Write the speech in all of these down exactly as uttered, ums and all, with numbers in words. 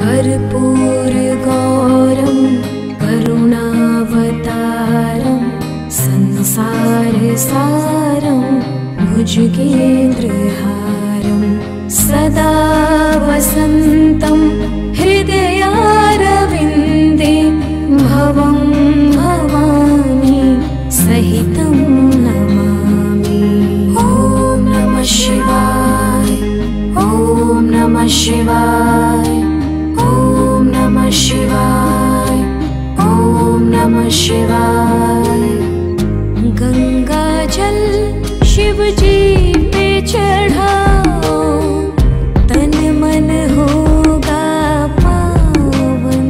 कर्पूर गौरम करुणावतारम संसार सारम भुजगेन्द्रहारम सदा वसंतम हृदयारविंदे भवं भवानी सहितं नमामि। ओम नमः शिवाय। ओम नमः शिवाय। ओम नमः शिवाय। ओम नमः शिवाय। गंगाजल शिव जी पे चढ़ाओ तन मन होगा पावन।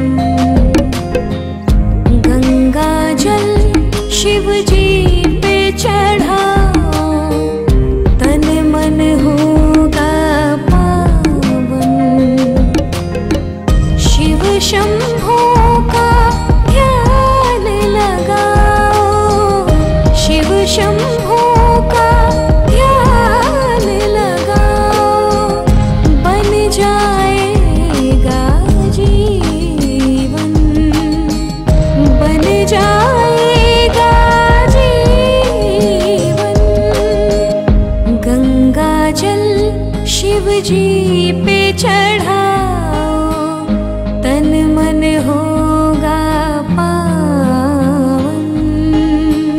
गंगाजल शिव जी पे चढ़ाओ तन मन होगा पावन। शिव शंभो का ध्यान लगाओ। शिव शंभो का ध्यान लगाओ बन जाएगा जीवन। बन जाएगा जीवन। गंगाजल शिव जी पे चढ़ाओ तन मन होगा पावन।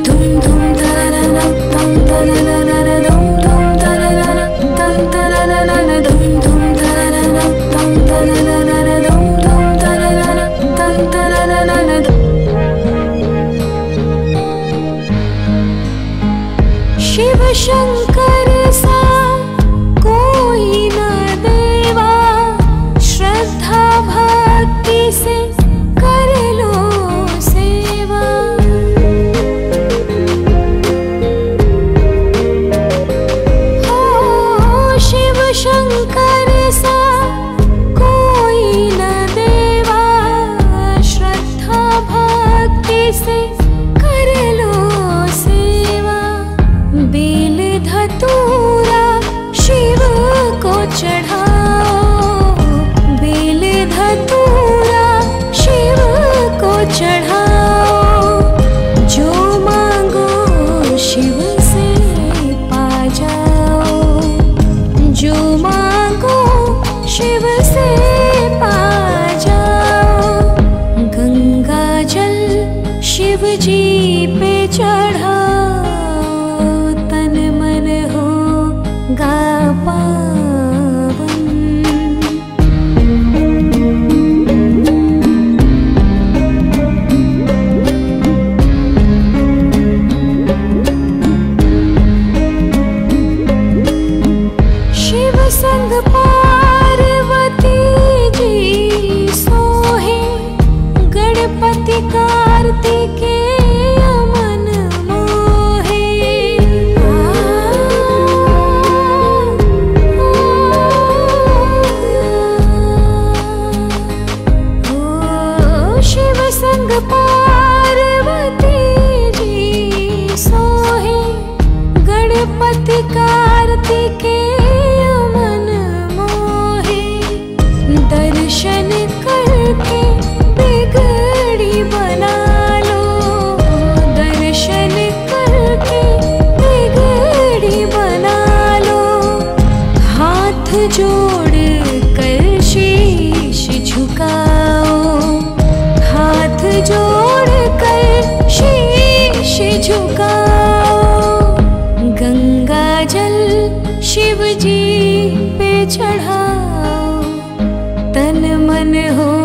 धुम धुम तरनन तम तरनन धुम धुम तरनन तम तरनन धुम धुम तरनन तम तरनन धुम धुम तरनन तम तरनन। शिव शंकर सा कोई न देवा श्रद्धा भक्ति से कर लो सेवा। हो शिव शंकर सा कोई न देवा श्रद्धा भक्ति से कर लो सेवा। बेल धतूरा शिव को चढ़ाओ। बेल धतूरा शिव को चढ़ाओ जो मांगो शिव से पा जाओ। जो मांगो शिव से पा जाओ। गंगाजल शिव जी पे चढ़ाओ तन मन होगा पावन। शिव संग पार्वती जी सोहे गणपति कार्तिकेय मन मोहे। ओ शिव संग पार्वती जी सोहे गणपति कार्तिकेय मन मोहे। दर्शन करके बिगड़ी बना लो। दर्शन करके बिगड़ी बना लो। हाथ जोड़ कर शीश झुकाओ। हाथ जोड़ कर शीश झुकाओ। गंगाजल शिव जी पे चढ़ाओ तन मन हो